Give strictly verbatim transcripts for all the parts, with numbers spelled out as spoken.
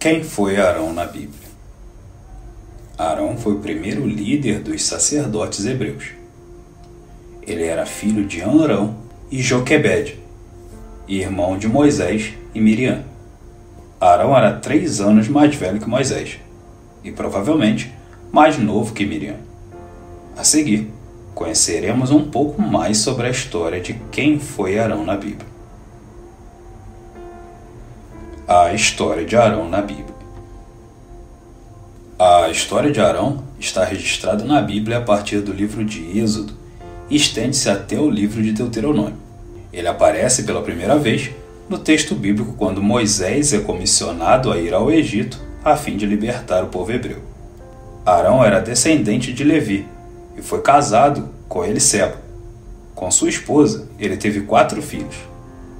Quem foi Arão na Bíblia? Arão foi o primeiro líder dos sacerdotes hebreus. Ele era filho de Anrão e Joquebed, e irmão de Moisés e Miriam. Arão era três anos mais velho que Moisés, e provavelmente mais novo que Miriam. A seguir, conheceremos um pouco mais sobre a história de quem foi Arão na Bíblia. A história de Arão na Bíblia. A história de Arão está registrada na Bíblia a partir do livro de Êxodo e estende-se até o livro de Deuteronômio. Ele aparece pela primeira vez no texto bíblico quando Moisés é comissionado a ir ao Egito a fim de libertar o povo hebreu. Arão era descendente de Levi e foi casado com Eliseba. Com sua esposa, ele teve quatro filhos: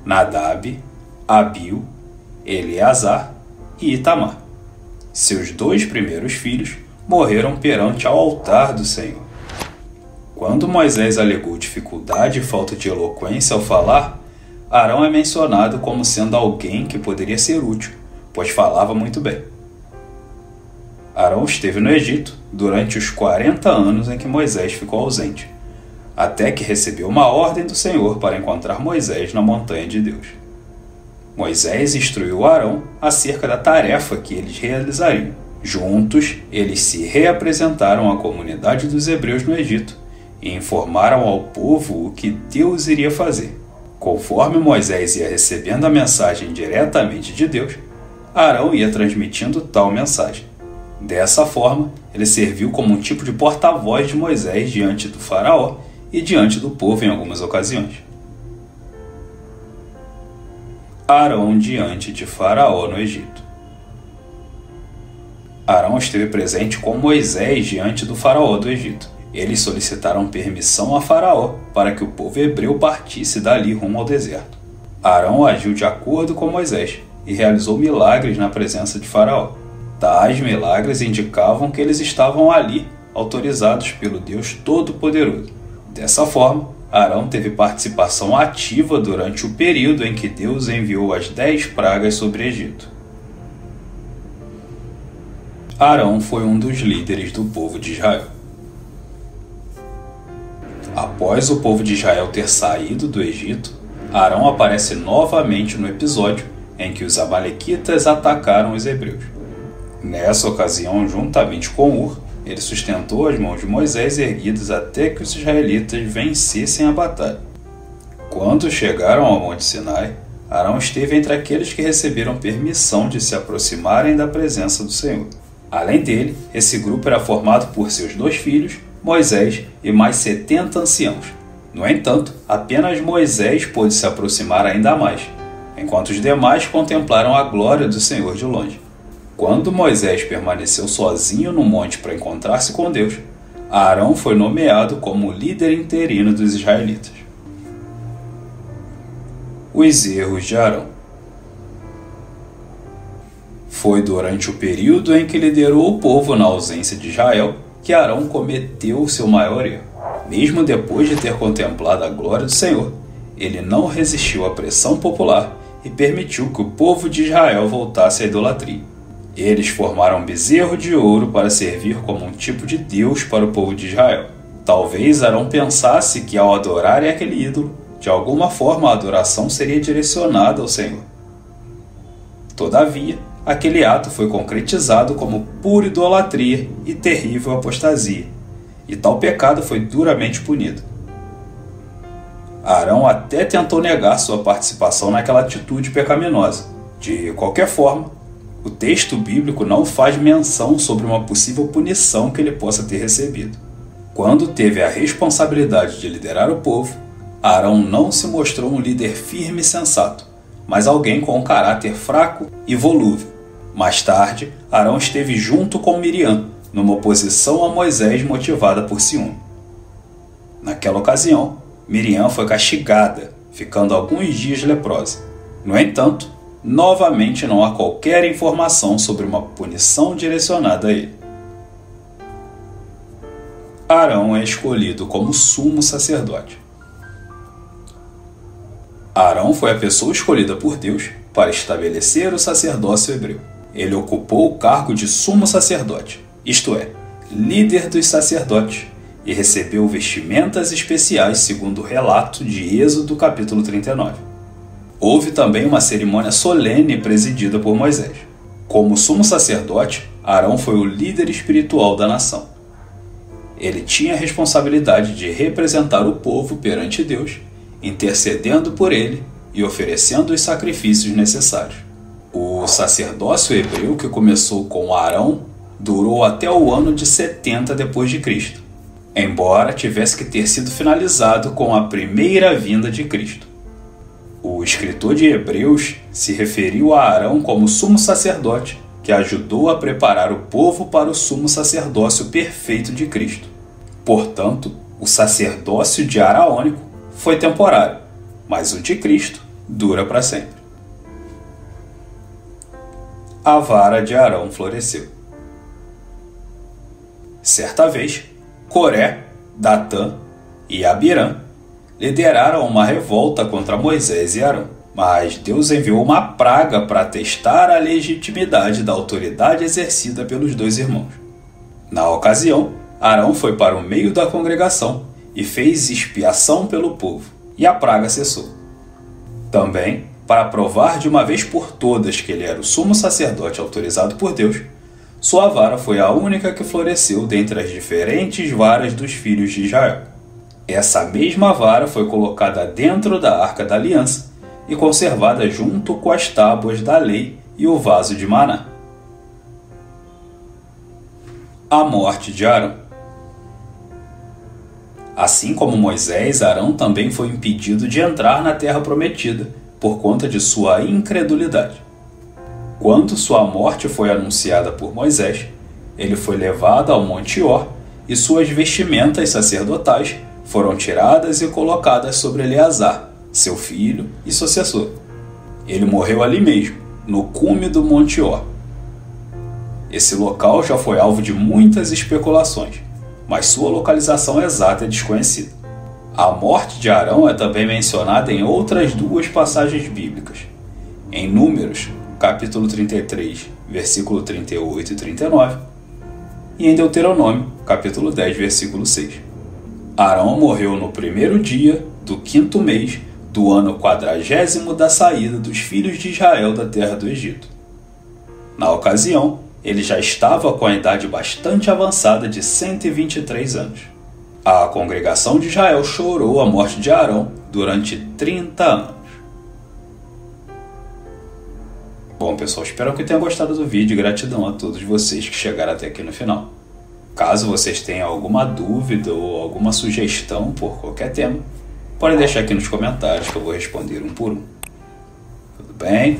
Nadabe, Abiú, Eleazar e Itamar. Seus dois primeiros filhos morreram perante ao altar do Senhor. Quando Moisés alegou dificuldade e falta de eloquência ao falar, Arão é mencionado como sendo alguém que poderia ser útil, pois falava muito bem. Arão esteve no Egito durante os quarenta anos em que Moisés ficou ausente, até que recebeu uma ordem do Senhor para encontrar Moisés na montanha de Deus. Moisés instruiu Arão acerca da tarefa que eles realizariam. Juntos, eles se reapresentaram à comunidade dos hebreus no Egito e informaram ao povo o que Deus iria fazer. Conforme Moisés ia recebendo a mensagem diretamente de Deus, Arão ia transmitindo tal mensagem. Dessa forma, ele serviu como um tipo de porta-voz de Moisés diante do faraó e diante do povo em algumas ocasiões. Arão diante de faraó no Egito. Arão esteve presente com Moisés diante do faraó do Egito. Eles solicitaram permissão a faraó para que o povo hebreu partisse dali rumo ao deserto. Arão agiu de acordo com Moisés e realizou milagres na presença de faraó. Tais milagres indicavam que eles estavam ali, autorizados pelo Deus Todo-Poderoso. Dessa forma, Arão teve participação ativa durante o período em que Deus enviou as dez pragas sobre o Egito. Arão foi um dos líderes do povo de Israel. Após o povo de Israel ter saído do Egito, Arão aparece novamente no episódio em que os Amalequitas atacaram os hebreus. Nessa ocasião, juntamente com Ur, ele sustentou as mãos de Moisés erguidas até que os israelitas vencessem a batalha. Quando chegaram ao Monte Sinai, Arão esteve entre aqueles que receberam permissão de se aproximarem da presença do Senhor. Além dele, esse grupo era formado por seus dois filhos, Moisés e mais setenta anciãos. No entanto, apenas Moisés pôde se aproximar ainda mais, enquanto os demais contemplaram a glória do Senhor de longe. Quando Moisés permaneceu sozinho no monte para encontrar-se com Deus, Arão foi nomeado como líder interino dos israelitas. Os erros de Arão. Foi durante o período em que liderou o povo na ausência de Israel que Arão cometeu seu maior erro. Mesmo depois de ter contemplado a glória do Senhor, ele não resistiu à pressão popular e permitiu que o povo de Israel voltasse à idolatria. Eles formaram um bezerro de ouro para servir como um tipo de Deus para o povo de Israel. Talvez Arão pensasse que ao adorarem aquele ídolo, de alguma forma a adoração seria direcionada ao Senhor. Todavia, aquele ato foi concretizado como pura idolatria e terrível apostasia, e tal pecado foi duramente punido. Arão até tentou negar sua participação naquela atitude pecaminosa. De qualquer forma, o texto bíblico não faz menção sobre uma possível punição que ele possa ter recebido. Quando teve a responsabilidade de liderar o povo, Arão não se mostrou um líder firme e sensato, mas alguém com um caráter fraco e volúvel. Mais tarde, Arão esteve junto com Miriam, numa oposição a Moisés motivada por ciúme. Naquela ocasião, Miriam foi castigada, ficando alguns dias leprosa. No entanto, novamente não há qualquer informação sobre uma punição direcionada a ele. Arão é escolhido como sumo sacerdote. Arão foi a pessoa escolhida por Deus para estabelecer o sacerdócio hebreu. ele ocupou o cargo de sumo sacerdote, isto é, líder dos sacerdotes, e recebeu vestimentas especiais segundo o relato de Êxodo capítulo trinta e nove. Houve também uma cerimônia solene presidida por Moisés. Como sumo sacerdote, Arão foi o líder espiritual da nação. Ele tinha a responsabilidade de representar o povo perante Deus, intercedendo por ele e oferecendo os sacrifícios necessários. O sacerdócio hebreu, que começou com Arão, durou até o ano de setenta depois de Cristo, embora tivesse que ter sido finalizado com a primeira vinda de Cristo. O escritor de Hebreus se referiu a Arão como sumo sacerdote, que ajudou a preparar o povo para o sumo sacerdócio perfeito de Cristo. Portanto, o sacerdócio de Araônico foi temporário, mas o de Cristo dura para sempre. A vara de Arão floresceu. Certa vez, Coré, Datã e Abirã lideraram uma revolta contra Moisés e Arão, mas Deus enviou uma praga para testar a legitimidade da autoridade exercida pelos dois irmãos. Na ocasião, Arão foi para o meio da congregação e fez expiação pelo povo, e a praga cessou. Também, para provar de uma vez por todas que ele era o sumo sacerdote autorizado por Deus, sua vara foi a única que floresceu dentre as diferentes varas dos filhos de Israel. Essa mesma vara foi colocada dentro da Arca da Aliança e conservada junto com as tábuas da lei e o vaso de maná. A morte de Arão. Assim como Moisés, Arão também foi impedido de entrar na terra prometida por conta de sua incredulidade. Quando sua morte foi anunciada por Moisés, ele foi levado ao Monte Hor e suas vestimentas sacerdotais foram tiradas e colocadas sobre Eleazar, seu filho e sucessor. Ele morreu ali mesmo, no cume do Monte Hor. Esse local já foi alvo de muitas especulações, mas sua localização exata é desconhecida. A morte de Arão é também mencionada em outras duas passagens bíblicas. Em Números, capítulo trinta e três, versículo trinta e oito e trinta e nove, e em Deuteronômio, capítulo dez, versículo seis. Arão morreu no primeiro dia do quinto mês do ano quadragésimo da saída dos filhos de Israel da terra do Egito. Na ocasião, ele já estava com a idade bastante avançada de cento e vinte e três anos. A congregação de Israel chorou a morte de Arão durante trinta anos. Bom, pessoal, espero que tenham gostado do vídeo. Gratidão a todos vocês que chegaram até aqui no final. Caso vocês tenham alguma dúvida ou alguma sugestão por qualquer tema, podem deixar aqui nos comentários que eu vou responder um por um. Tudo bem?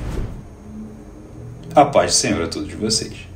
A paz do Senhor a todos vocês.